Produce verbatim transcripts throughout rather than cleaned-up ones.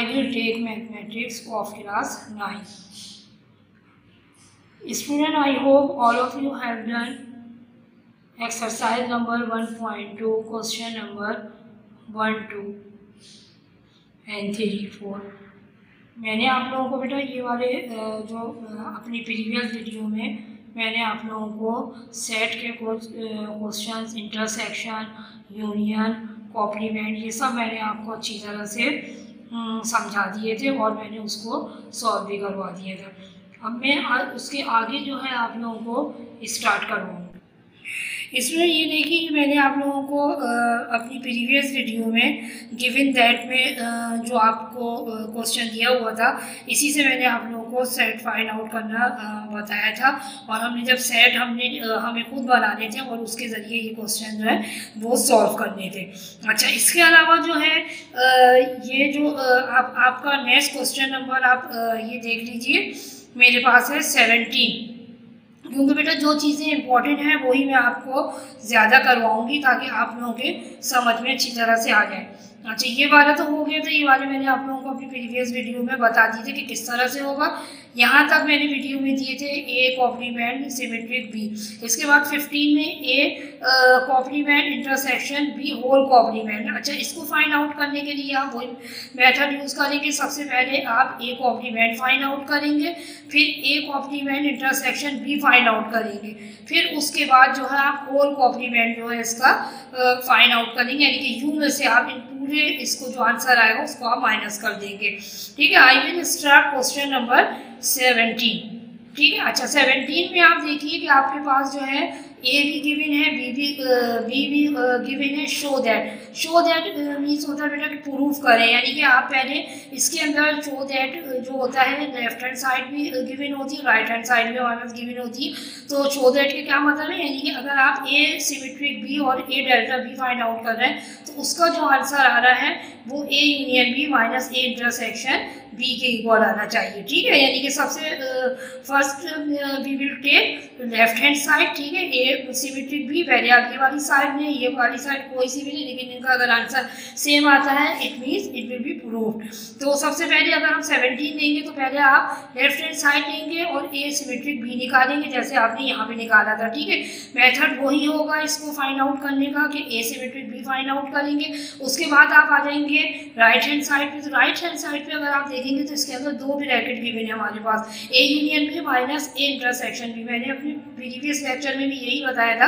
I will take mathematics of class nine. Student, I hope all of you have done exercise number one point two, question number one, two and three, four. मैंने आप लोगों को बेटा ये वाले जो अपनी प्रीवियस वीडियो में मैंने आप लोगों को सेट के क्वेश्चंस, इंटरसेक्शन, यूनियन, कॉम्प्लीमेंट ये सब मैंने आपको अच्छी तरह से समझा दिए थे और मैंने उसको सॉल्व भी करवा दिया था। अब मैं आ, उसके आगे जो है आप लोगों को स्टार्ट करवाऊँगा। इसमें ये देखिए मैंने आप लोगों को आ, अपनी प्रीवियस वीडियो में गिवन दैट में आ, जो आपको क्वेश्चन दिया हुआ था इसी से मैंने आप लोगों को सेट फाइंड आउट करना आ, बताया था और हमने जब सेट हमने हमें खुद बनाने थे और उसके ज़रिए ये क्वेश्चन जो है वो सॉल्व करने थे। अच्छा, इसके अलावा जो है ये जो आप आपका नेक्स्ट क्वेश्चन नंबर आप ये देख लीजिए मेरे पास है सेवेंटीन, क्योंकि बेटा जो चीज़ें इंपॉर्टेंट हैं वही मैं आपको ज़्यादा करवाऊंगी ताकि आप लोगों के समझ में अच्छी तरह से आ जाए। अच्छा, ये वाला तो हो गया था, ये वाले मैंने आप लोगों को अपनी प्रीवियस वीडियो में बता दिए थे कि किस तरह से होगा। यहाँ तक मैंने वीडियो में दिए थे ए कॉम्प्लीमेंट सिमेट्रिक बी, इसके बाद फिफ्टीन में A complement intersection B whole complement. अच्छा, इसको फाइंड आउट करने के लिए आप वही मेथड यूज़ करेंगे। सबसे पहले आप ए कॉम्प्लीमेंट फाइंड आउट करेंगे, फिर A complement intersection B find out करेंगे, फिर उसके बाद जो है आप होल कॉम्प्लीमेंट जो है इसका फाइंड आउट करेंगे, यानी कि यू में से आप पूरे इसको जो आंसर आएगा उसको आप माइनस कर देंगे। ठीक है, I will start question number seventeen. ठीक है, अच्छा सेवेंटीन में आप देखिए कि आपके पास जो है ए भी गिवन है, बी भी बी भी गिवन है। Show that, show that means होता है बेटा कि प्रूफ करें, यानी कि आप पहले इसके अंदर शो दैट जो होता है लेफ्ट हैंड साइड भी गिवन होती है, राइट हैंड साइड भी हमारे पास गिवन होती है। तो शो दैट के क्या मतलब है, यानी कि अगर आप ए सिमेट्रिक बी और A delta B find out कर रहे हैं तो उसका जो आंसर आ रहा है वो A union B minus A intersection B के इक्वल आना चाहिए। ठीक है, यानी कि सबसे first we will take left hand side. ठीक है, ए सिमेट्रिक बी पहले आप ये वाली साइड में, ये वाली साइड कोई सी भी नहीं, लेकिन इनका अगर आंसर सेम आता है it means it will be proved. तो सबसे पहले अगर हम सेवेंटीन लेंगे तो पहले आप लेफ्ट हैंड साइड लेंगे और ए सिमेट्रिक बी निकालेंगे जैसे आपने यहाँ पे निकाला था। ठीक है, मेथड वही होगा इसको फाइंड आउट करने का कि A symmetric B find out करेंगे, उसके बाद आप आ जाएंगे राइट हैंड साइड पर। तो राइट हैंड साइड पर अगर आप देखेंगे तो इसके अंदर दो ब्रैकेट गिवन है हमारे पास, A union B minus A intersection B. मैंने अपने प्रीवियस लेक्चर में भी यही बताया था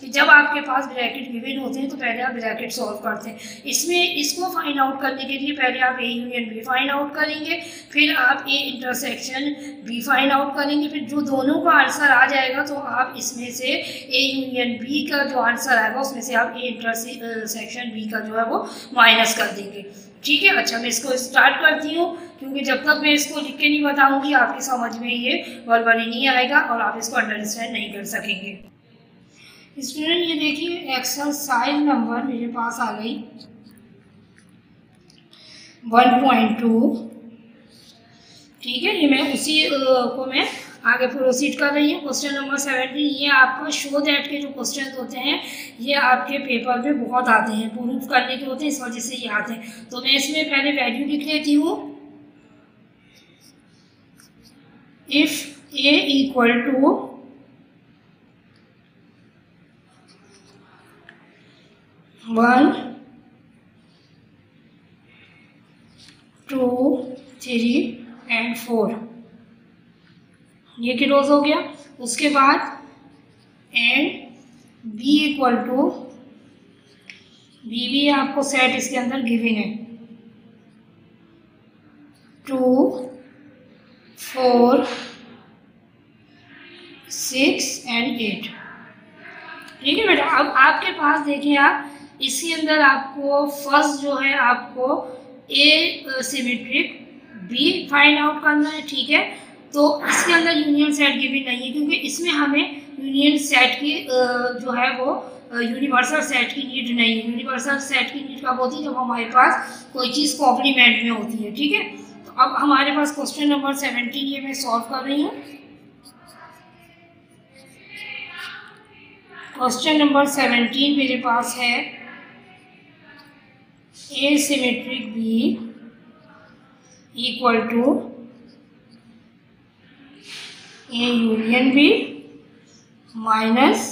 कि जब आपके पास ब्रैकेट गिवन होते हैं तो पहले आप ब्रैकेट सॉल्व करते हैं। इसमें इसको फाइंड आउट करने के लिए पहले आप A union B find out करेंगे, फिर आप A intersection B find out करेंगे, फिर जो दोनों का आंसर आ जाएगा तो आप इसमें से ए यूनियन बी का जो आंसर आएगा उसमें से आप ए इंटरसेक्शन बी का जो है वो माइनस कर देंगे। ठीक है, अच्छा मैं इसको स्टार्ट करती हूँ क्योंकि जब तक मैं इसको लिख के नहीं बताऊँगी आपके समझ में ये वर्बली नहीं आएगा और आप इसको अंडरस्टैंड नहीं कर सकेंगे। स्टूडेंट ये देखिए एक्सरसाइज नंबर मेरे पास आ गई वन पॉइंट टू। ठीक है, ये मैं उसी को मैं आगे प्रोसीड कर रही हूँ। क्वेश्चन नंबर सेवेंटीन, ये आपका शो दैट के जो क्वेश्चन होते हैं ये आपके पेपर में बहुत आते हैं, प्रूफ करने के होते हैं, इस वजह से ये आते हैं। तो मैं इसमें पहले वैल्यू लिख लेती हूँ। If A equal to one two three and four, ये क्लोज हो गया। उसके बाद and B equal to, B भी आपको सेट इसके अंदर गिवन है two four six and eight. ठीक है बेटा, अब आपके पास देखिए आप इसके अंदर आपको फर्स्ट जो है आपको A symmetric B find out करना है। ठीक है, तो इसके अंदर यूनियन सेट गिवन नहीं है क्योंकि इसमें हमें यूनियन सेट की जो है वो यूनिवर्सल सेट की नीड नहीं है। यूनिवर्सल सेट की नीड कब होती है, जब हमारे पास कोई चीज़ कॉम्प्लीमेंट में होती है। ठीक है, तो अब हमारे पास क्वेश्चन नंबर सेवेंटीन ये मैं सॉल्व कर रही हूँ। क्वेश्चन नंबर सेवेंटीन मेरे पास है A symmetric B equal to A union B minus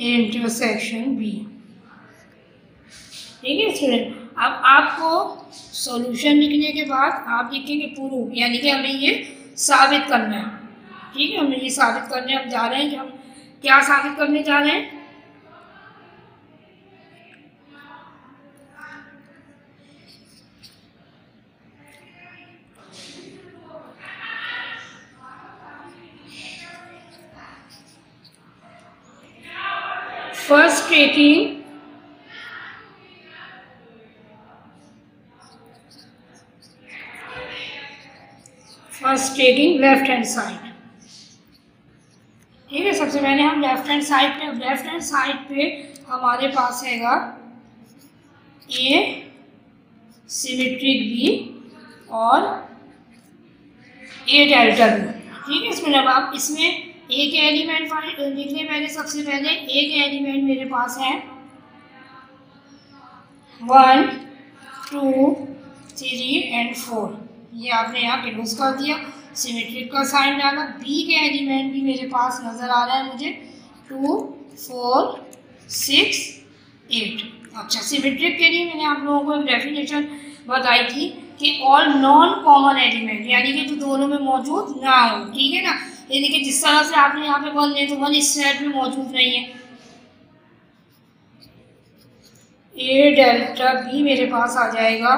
A intersection B. ठीक है स्टूडेंट, अब आपको सॉल्यूशन लिखने के बाद आप लिखेंगे प्रूफ, यानी कि हमें ये साबित करना है। ठीक है, हमें ये साबित करने हम जा रहे हैं कि हम क्या साबित करने जा रहे हैं। First taking First taking left hand side। ठीक है, सबसे पहले हम लेफ्ट हैंड साइड पे लेफ्ट हैंड साइड पे हमारे पास हैगा ए सिमेट्रिक बी और ए डेल्टा बी। ठीक है, इसमें अब आप इसमें ए के एलिमेंट फाइंड लिखने पहले सबसे पहले ए के एलिमेंट मेरे पास है one two three and four, ये आपने यहाँ क्लोज कर दिया, सिमेट्रिक का साइन डाला। बी के एलिमेंट भी मेरे पास नज़र आ रहा है मुझे टू फोर सिक्स एट। अच्छा, सिमेट्रिक के लिए मैंने आप लोगों को एक डेफिनेशन बताई थी कि ऑल नॉन कॉमन एलिमेंट, यानी कि जो दोनों में मौजूद ना हो। ठीक है ना, यानी कि जिस तरह से आपने यहाँ पे वन लिया तो वन इस सेट में मौजूद नहीं है। ए डेल्टा बी मेरे पास आ जाएगा,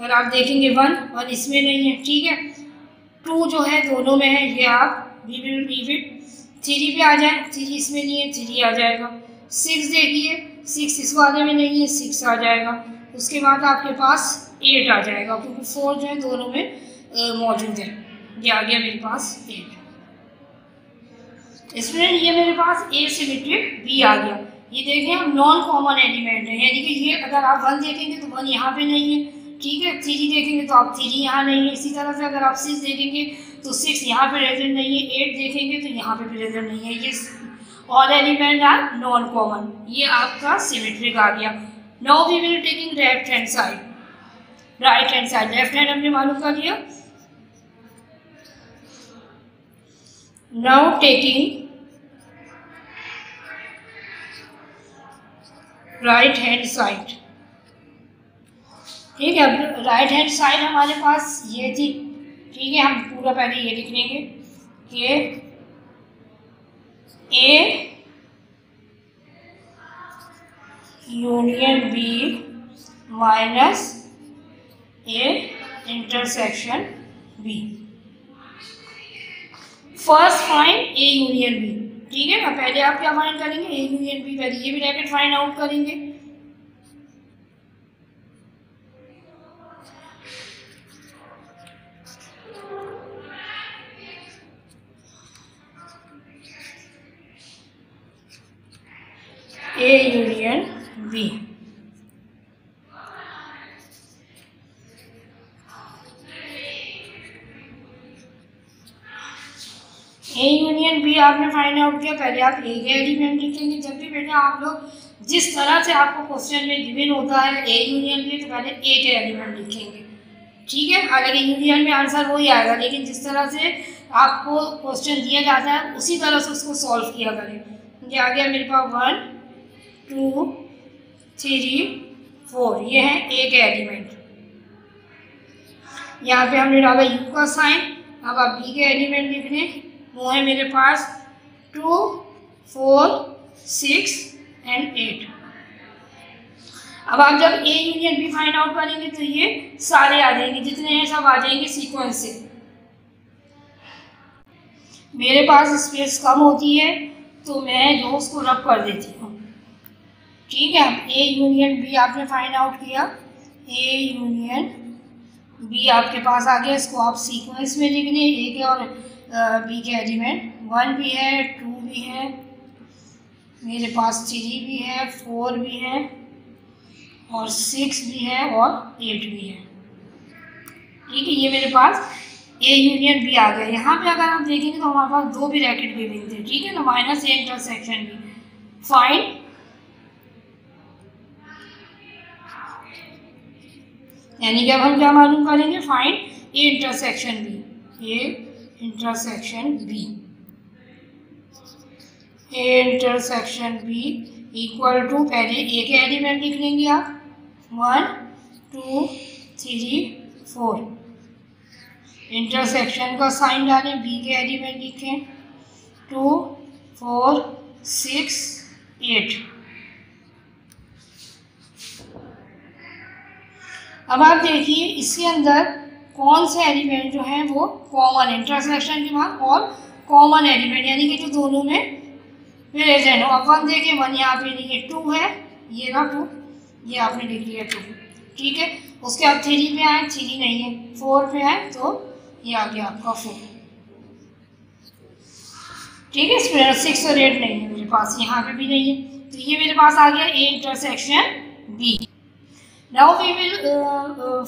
और आप देखेंगे वन वन इसमें नहीं है। ठीक है, टू जो है दोनों में है, ये आप B will be with. Three पे आ जाए, थ्री इसमें नहीं है, थ्री आ जाएगा। सिक्स देखिए, सिक्स इस वाले में नहीं है, सिक्स आ जाएगा। उसके बाद आपके पास एट आ जाएगा, क्योंकि फोर जो है दोनों में मौजूद है, ये आ गया मेरे पास एट। इसमें ये मेरे पास ए सिमेट्रिक बी आ गया। ये देखें हम नॉन कॉमन एलिमेंट है, यानी कि ये अगर आप वन देखेंगे तो वन यहाँ पे नहीं है। ठीक है, थ्री देखेंगे तो आप थ्री यहाँ नहीं है। इसी तरह से अगर आप सिक्स देखेंगे तो सिक्स यहाँ पे प्रेजेंट नहीं है, एट देखेंगे तो यहाँ पे प्रेजेंट नहीं है। ये all element are non common, ये आपका सिमेट्रिक आ गया। Now we will taking left hand side, right hand side. Left hand हमने मालूम कर लिया। Now taking right hand side. ठीक है, अब राइट हैंड साइड हमारे पास ये थी। ठीक है, हम पूरा पहले ये लिख लेंगे कि A union B minus A intersection B. First find A union B. ठीक है ना, पहले आप क्या फाइंड करेंगे, ए यूनियन बी। पहले ये भी ब्रैकेट फाइंड आउट करेंगे। A union B, A union B आपने फाइंड आउट किया। पहले आप ए के एलिमेंट लिखेंगे। जब भी बेटा आप लोग जिस तरह से आपको क्वेश्चन में गिवन होता है ए यूनियन बी, तो पहले ए के एलिमेंट लिखेंगे। ठीक है, हालांकि यूनियन में आंसर वही आएगा, लेकिन जिस तरह से आपको क्वेश्चन दिया जाता है उसी तरह से उसको सॉल्व किया करें। ये आ गया मेरे पास वन टू थ्री फोर, ये है ए के एलिमेंट। यहाँ पे हमने डाला यू का साइन। अब आप बी के एलिमेंट लिख लें, वो है मेरे पास two four six and eight. अब आप जब A union B find out करेंगे तो ये सारे आ जाएंगे, जितने हैं सब आ जाएंगे सीक्वेंस से। मेरे पास स्पेस कम होती है तो मैं जो उसको रब कर देती हूँ। ठीक है, अब ए यूनियन बी आपने फाइंड आउट किया, ए यूनियन बी आपके पास आ गया। इसको आप सीक्वेंस में लिख लें, ए के और बी के एलिमेंट। वन भी है, टू भी है मेरे पास, थ्री भी है, फोर भी है और सिक्स भी है और एट भी है। ठीक है, ये मेरे पास ए यूनियन बी आ गया। यहाँ पे अगर आप देखेंगे तो हमारे पास दो भी ब्रैकेट भी मिलते हैं। ठीक है ना, minus A intersection B. Fine यानी कि अब हम क्या मालूम करेंगे, find A intersection B, A intersection B, A intersection B equal to, पहले ए के एलिमेंट लिख लेंगे आप one two three four, intersection का साइन डालें, बी के एलिमेंट लिखें टू फोर सिक्स एट। अब आप देखिए इसके अंदर कौन से एलिमेंट जो हैं वो कॉमन, इंटरसेक्शन के बाद और कॉमन एलिमेंट यानी कि जो दोनों में प्रेजेंट हो। अब वन देखें, वन यहाँ पे लिखिए टू है, ये ना टू, ये आपने लिख लिया टू, ठीक है। उसके बाद थ्री पे आए, थ्री नहीं है, फोर पे आए तो ये आ गया आपका फोर, ठीक है। इसमें सिक्स और एट नहीं है मेरे पास, यहाँ पे भी नहीं है, तो ये मेरे पास आ गया A intersection B. Now we will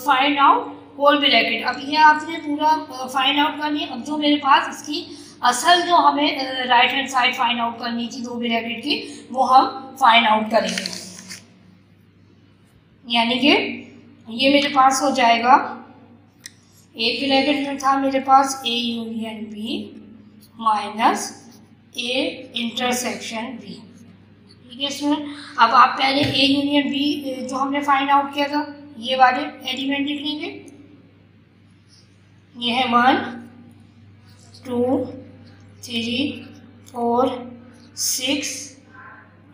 find out whole bracket, अब ये आपने पूरा फाइंड आउट कर लिया। अब जो मेरे पास इसकी असल जो हमें right hand side find out करनी थी दो ब्रैकेट की, वो हम फाइंड आउट करेंगे। यानी कि ये मेरे पास हो जाएगा, एक ब्रैकेट में था मेरे पास A union B minus A intersection B, ठीक है। इसमें अब आप पहले ए यूनियन बी जो हमने फाइंड आउट किया था ये वाले एलिमेंट लिख लेंगे, ये है one two three four six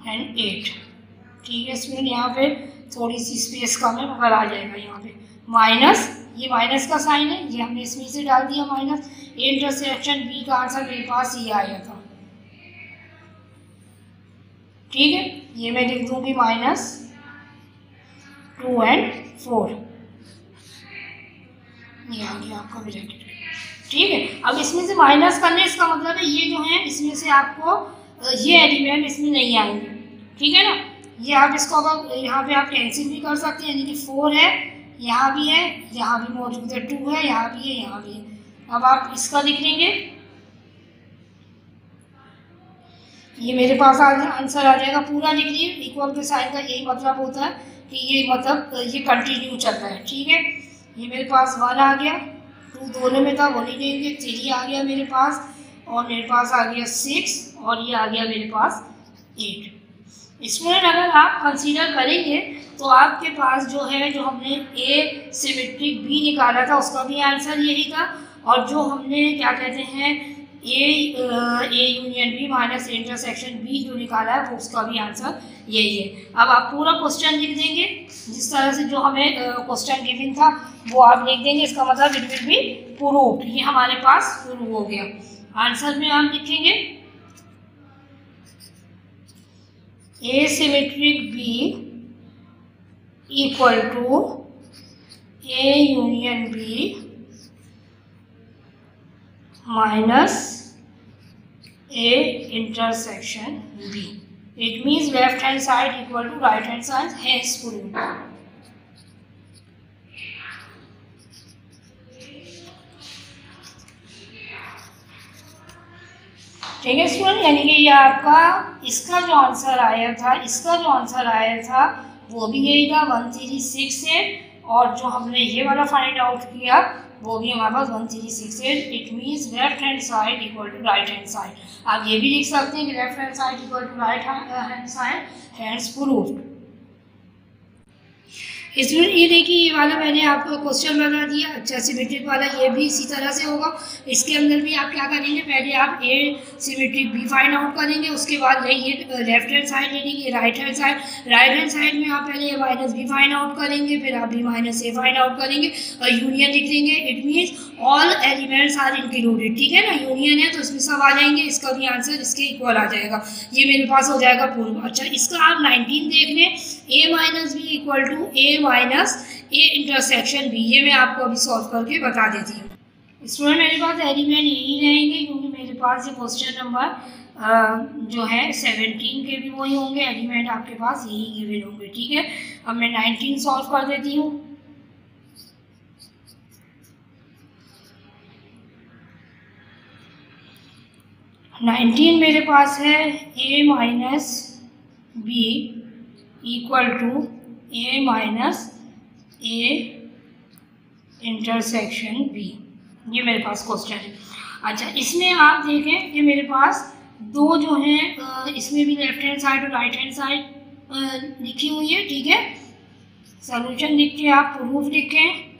and eight, ठीक है। इसमें यहाँ पे थोड़ी सी स्पेस कम है मगर आ जाएगा, यहाँ पे माइनस, ये माइनस का साइन है, ये हमने इसमें से डाल दिया माइनस, इंटरसेक्शन बी का आंसर मेरे पास ये आया था, ठीक है। ये मैं लिख दूंगी माइनस टू एंड फोर, ये आ गया आपका ब्रैकेट, ठीक है। अब इसमें से माइनस करने इसका मतलब है ये जो है इसमें से आपको ये एलिमेंट इसमें नहीं आएंगे, ठीक है ना। ये आप इसको अगर यहाँ पे आप कैंसिल भी कर सकते हैं, यानी कि फोर है यहाँ भी है, यहाँ भी मौजूद है, टू है यहाँ भी है, यहाँ भी है। अब आप इसका लिख लेंगे, ये मेरे पास आ जाए आंसर आ जाएगा, पूरा लिख लिए। इक्वल के साइन का यही मतलब होता है कि ये मतलब ये कंटिन्यू चल रहा है, ठीक है। ये मेरे पास वन आ गया, टू दोनों में था वो नहीं लेंगे, थ्री आ गया मेरे पास, और मेरे पास आ गया सिक्स, और ये आ गया मेरे पास एट। इसमें अगर आप कंसीडर करेंगे तो आपके पास जो है जो हमने ए सिमेट्रिक बी निकाला था उसका भी आंसर यही था, और जो हमने क्या कहते हैं A A union B minus intersection B जो निकाला है वो उसका भी आंसर यही है। अब आप पूरा क्वेश्चन लिख देंगे जिस तरह से जो हमें क्वेश्चन गिवन था वो आप लिख देंगे, इसका मतलब इट विल बी प्रूव्ड, ये हमारे पास प्रूव हो गया। आंसर में आप लिखेंगे A symmetric B equal to A union B minus A intersection B, it means left hand side equal to right hand side है स्कूल। ठीक है स्टूडेंट, यानी कि ये आपका इसका जो आंसर आया था, इसका जो आंसर आया था वो भी यही था वन थ्री सिक्स एट, और जो हमने ये वाला फाइंड आउट किया वो भी हमारे पास one three six eight. It means left hand side equal to right hand side, आप ये भी लिख सकते हैं कि left hand side equal to right hand side hands proved. इसमें ये देखिए ये वाला मैंने आपको क्वेश्चन बना दिया, अच्छा सिमेट्रिक वाला, ये भी इसी तरह से होगा। इसके अंदर भी आप क्या करेंगे, पहले आप A symmetric B find out करेंगे, उसके बाद ये लेफ्ट हैंड साइड ले लेंगे, right hand side, right hand side में आप पहले A minus B find out करेंगे, फिर आप B minus A find out करेंगे और यूनियन लिख लेंगे, it means all elements are included, ठीक है ना। यूनियन है तो इसमें सब आ जाएंगे, इसका भी आंसर इसके इक्वल आ जाएगा, ये मेरे पास हो जाएगा पूर्व। अच्छा इसका आप नाइनटीन देख लें, A minus B equal to A minus A intersection B, ये मैं आपको अभी सॉल्व करके बता देती हूँ। स्टूडेंट मेरे पास एलिमेंट यही रहेंगे क्योंकि मेरे पास ये क्वेश्चन नंबर जो है सेवनटीन के भी वही होंगे, एलिमेंट आपके पास यही गिवन होंगे, ठीक है। अब मैं नाइनटीन सॉल्व कर देती हूँ, नाइनटीन मेरे पास है A minus B equal to A minus A intersection B. ये मेरे पास क्वेश्चन है। अच्छा, इसमें आप देखें कि मेरे पास दो जो हैं, इसमें भी लेफ्ट हैंड साइड और राइट हैंड साइड लिखी हुई है, ठीक है। सॉल्यूशन लिख के आप प्रूफ लिखें,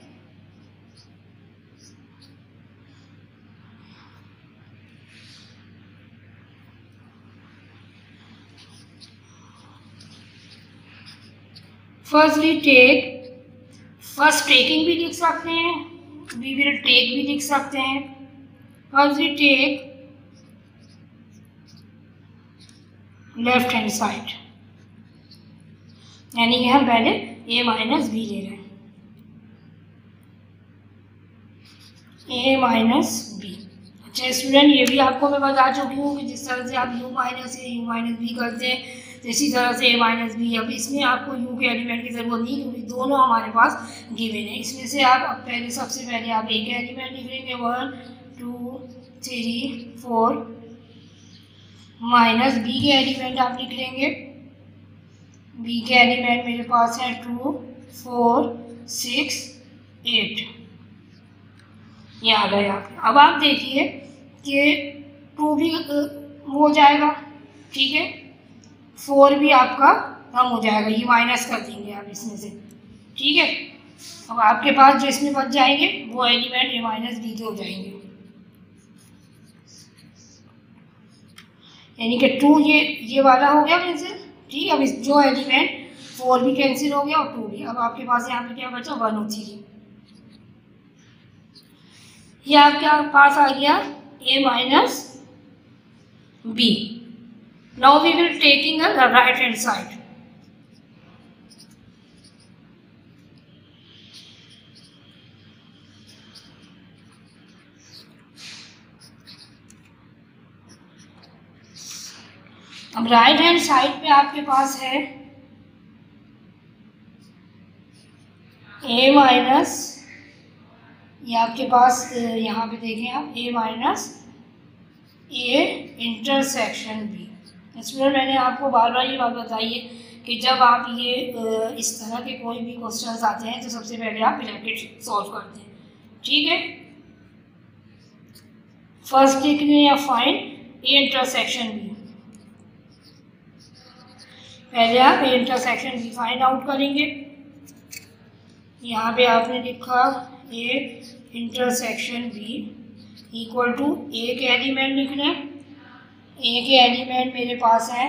फर्स्टली टेक, फर्स्ट टेकिंग भी लिख सकते हैं, वी विल टेक भी लिख सकते हैं। Firstly take left hand side, यानी कि हम पहले ए माइनस बी ले रहे हैं, ए माइनस बी। अच्छा स्टूडेंट, ये भी आपको मैं बता चुकी हूँ कि जिस तरह से आप U minus A U minus B करते हैं, इसी तरह से ए माइनस बी। अब इसमें आपको यू के एलिमेंट की ज़रूरत नहीं, क्योंकि दोनों हमारे पास गिवन है। इसमें से आप अब पहले सबसे पहले आप ए के एलिमेंट लिख लेंगे, one two three four, minus B के एलिमेंट आप लिख लेंगे। बी के एलिमेंट मेरे पास है टू फोर सिक्स एट, ये आ गए आप। अब आप देखिए कि टू भी हो जाएगा, ठीक है, फोर भी आपका कम हो जाएगा, ये माइनस कर देंगे आप इसमें से, ठीक है। अब आपके पास जो इसमें बच जाएंगे वो एलिमेंट ए माइनस बी के हो जाएंगे, यानी कि टू ये ये वाला हो गया कैंसिल, ठीक है। अब इस जो एलिमेंट फोर भी कैंसिल हो गया और टू भी। अब आपके पास यहाँ पे क्या बचा, वन और थ्री, ये आपके पास आ गया A minus B. Now we will taking the right hand side. अब राइट हैंड साइड पे आपके पास है a माइनस, ये आपके पास यहाँ पे देखें आप a minus a intersection B. Student, मैंने आपको बार बार ये बात बताई है कि जब आप ये इस तरह के कोई भी क्वेश्चन आते हैं तो सबसे पहले आप ब्रैकेट सॉल्व करते हैं, ठीक है। फर्स्ट लिखने या फाइंड ए इंटरसेक्शन बी, पहले आप A intersection B find out करेंगे। यहाँ पे आपने लिखा A intersection B equal to A के एलिमेंट लिखना है। ए के एलिमेंट मेरे पास है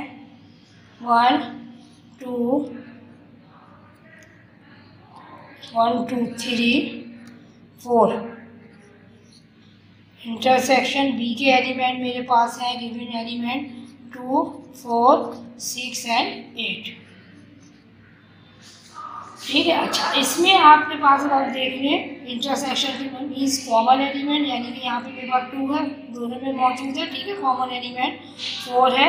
one two one two three four, intersection B के एलिमेंट मेरे पास है given element two four six and eight, ठीक है। अच्छा, इसमें आपके पास आप देख लें इंटरसेक्शन के मीन्स कॉमन एलिमेंट, यानी कि यहाँ पे मेरे पास टू है, दोनों में मौजूद है, ठीक है। कॉमन एलिमेंट फोर है,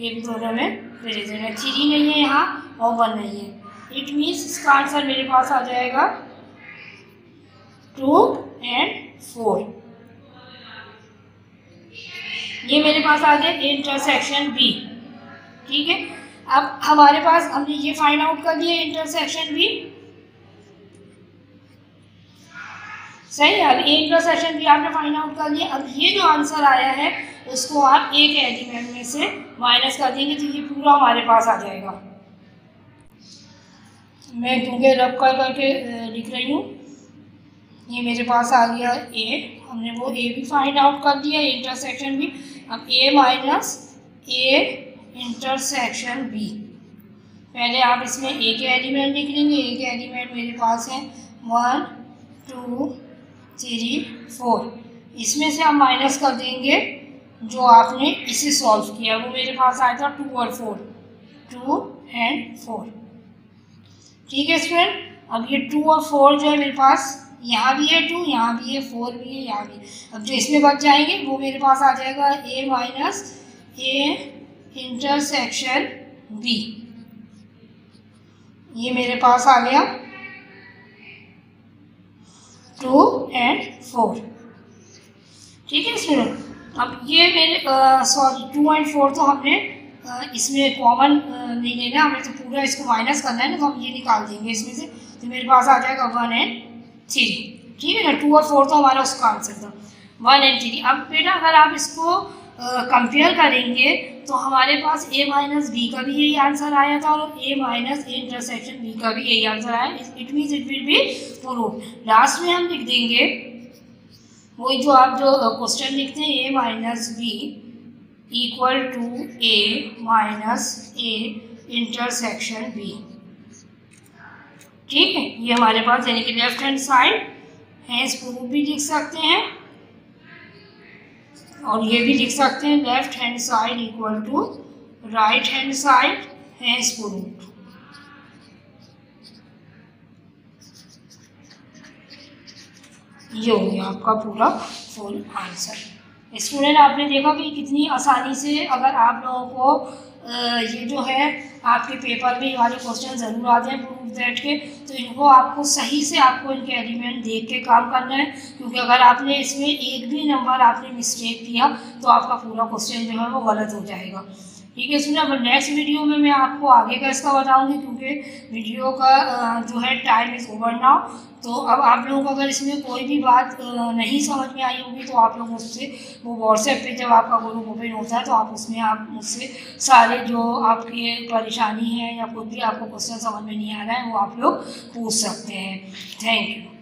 ये भी दोनों में प्रेजेंट है, थ्री नहीं है यहाँ और वन नहीं है। इट मीन्स इसका आंसर मेरे पास आ जाएगा टू एंड फोर। ये मेरे पास आ गया इंटरसेक्शन बी, ठीक है। अब हमारे पास हमने ये फाइंड आउट कर दिया इंटरसेक्शन भी, सही है। अब ए इंटरसेक्शन भी आपने फाइंड आउट कर लिया। अब ये जो आंसर आया है उसको आप ए के एलिमेंट में से माइनस कर देंगे, तो ये पूरा हमारे पास आ जाएगा। मैं क्योंकि रब कर करके लिख रही हूँ, ये मेरे पास आ गया ए, हमने वो ए भी फाइंड आउट कर दिया, इंटरसेक्शन भी। अब A minus A intersection B, पहले आप इसमें ए के एलिमेंट लिख लेंगे। ए के एलिमेंट मेरे पास है वन टू थ्री फोर, इसमें से हम माइनस कर देंगे जो आपने इसे सॉल्व किया, वो मेरे पास आया था टू और फोर, टू एंड फोर, ठीक है स्टूडेंट। अब ये टू और फोर जो है मेरे पास, यहाँ भी है टू, यहाँ भी है फोर भी है, यहाँ भी। अब जो इसमें बच जाएंगे वो मेरे पास आ जाएगा A minus A intersection B, ये मेरे पास आ गया टू एंड फोर, ठीक है स्टूडेंट। अब ये मेरे सॉरी टू एंड फोर तो हमने आ, इसमें कॉमन नहीं लेना, हमें तो पूरा इसको माइनस करना है ना, तो हम ये निकाल देंगे इसमें से, तो मेरे पास आ जाएगा वन एंड थ्री। ठीक है ना, टू और फोर तो हमारा उसका आंसर था, वन एंड थ्री। अब बेटा अगर आप इसको कंपेयर करेंगे तो हमारे पास ए माइनस बी का भी यही आंसर आया था और A minus A intersection B का भी यही आंसर आया। It means it will be prove. Last में हम लिख देंगे वही जो आप जो क्वेश्चन लिखते हैं, A minus B equal to A minus A intersection B. ठीक है, ये हमारे पास यानी कि लेफ्ट हैंड साइड है, इस प्रूफ भी लिख सकते हैं और ये भी लिख सकते हैं left hand side equal to right hand side है इसको रूट। ये हो गया आपका पूरा फुल आंसर। स्टूडेंट आपने देखा कि कितनी आसानी से अगर आप लोगों को ये जो है आपके पेपर में वाले क्वेश्चन ज़रूर आते हैं प्रूफ दैट के, तो इनको आपको सही से आपको इनके एलिमेंट देख के काम करना है, क्योंकि अगर आपने इसमें एक भी नंबर आपने मिस्टेक किया तो आपका पूरा क्वेश्चन जो है वो गलत हो जाएगा। ठीक है इसमें, अब नेक्स्ट वीडियो में मैं आपको आगे का इसका बताऊंगी क्योंकि वीडियो का जो है टाइम इज़ ओवर नाउ। तो अब आप लोगों को अगर इसमें कोई भी बात नहीं समझ में आई होगी तो आप लोग मुझसे वो व्हाट्सएप पे जब आपका ग्रुप ओपन होता है तो आप उसमें आप मुझसे सारे जो आपकी परेशानी है या कोई भी आपको क्वेश्चन समझ में नहीं आ रहा है वो आप लोग पूछ सकते हैं। Thank you.